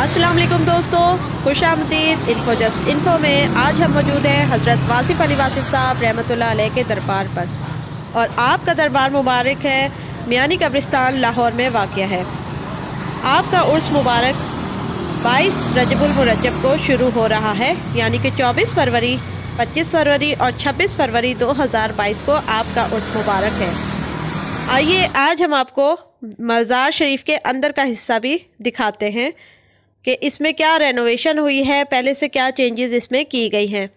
अस्सलाम वालेकुम दोस्तों, खुश आमदीद इन्फो जस्ट इन्फो में। आज हम मौजूद हैं हज़रत वासिफ अली वासिफ साहब रहमतुल्लाह अलैह के दरबार पर, और आपका दरबार मुबारक है मियानी कब्रिस्तान लाहौर में वाक़िया है। आपका उर्स मुबारक 22 रजबुलमरजब को शुरू हो रहा है, यानी कि 24 फरवरी, 25 फरवरी और 26 फरवरी 2022 को आपका उर्स मुबारक है। आइए आज हम आपको मज़ार शरीफ के अंदर का हिस्सा भी दिखाते हैं कि इसमें क्या रेनोवेशन हुई है, पहले से क्या चेंजेस इसमें की गई हैं।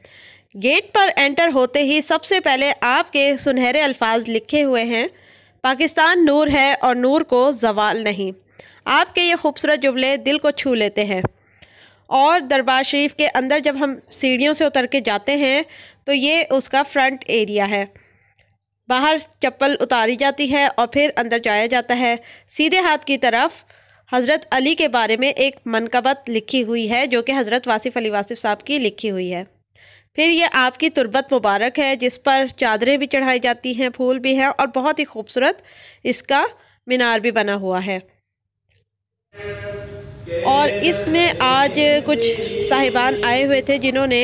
गेट पर एंटर होते ही सबसे पहले आपके सुनहरे अल्फाज लिखे हुए हैं, पाकिस्तान नूर है और नूर को ज़वाल नहीं। आपके ये खूबसूरत जुमले दिल को छू लेते हैं। और दरबार शरीफ के अंदर जब हम सीढ़ियों से उतर के जाते हैं तो ये उसका फ्रंट एरिया है। बाहर चप्पल उतारी जाती है और फिर अंदर जाया जाता है। सीधे हाथ की तरफ हज़रत अली के बारे में एक मनकबत लिखी हुई है जो कि हज़रत वासिफ अली वासिफ साहब की लिखी हुई है। फिर ये आपकी तुरबत मुबारक है जिस पर चादरें भी चढ़ाई जाती हैं, फूल भी हैं और बहुत ही खूबसूरत इसका मीनार भी बना हुआ है। और इसमें आज कुछ साहिबान आए हुए थे जिन्होंने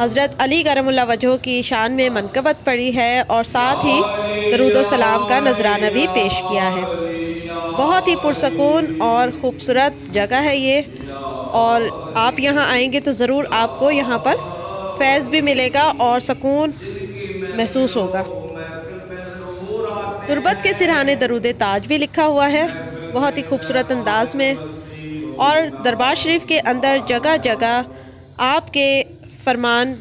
हज़रत अली करमुल्लाह वजह की शान में मनकबत पढ़ी है और साथ ही दरूद व सलाम का नजराना भी पेश किया है। बहुत ही पुरसकून और ख़ूबसूरत जगह है ये, और आप यहाँ आएंगे तो ज़रूर आपको यहाँ पर फैज़ भी मिलेगा और सकून महसूस होगा। तुरबत के सिरहाने दरूद ताज भी लिखा हुआ है बहुत ही खूबसूरत अंदाज में। और दरबार शरीफ के अंदर जगह जगह आपके फरमान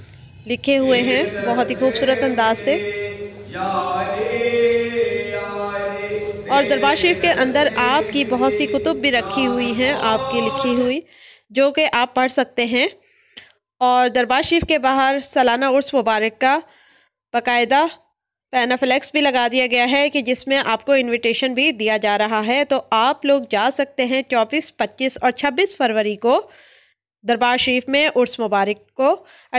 लिखे हुए हैं बहुत ही खूबसूरत अंदाज से। और दरबार शरीफ के अंदर आपकी बहुत सी कुतुब भी रखी हुई हैं आपकी लिखी हुई, जो कि आप पढ़ सकते हैं। और दरबार शरीफ के बाहर सालाना उर्स मुबारक का बाकायदा पैना फ्लेक्स भी लगा दिया गया है कि जिसमें आपको इनविटेशन भी दिया जा रहा है, तो आप लोग जा सकते हैं 24, 25 और 26 फरवरी को दरबार शरीफ में उर्स मुबारक को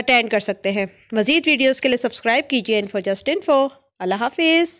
अटेंड कर सकते हैं। मज़ीद वीडियोस के लिए सब्सक्राइब कीजिए इन्फो जस्ट इन्फो। अल्लाह हाफिज़।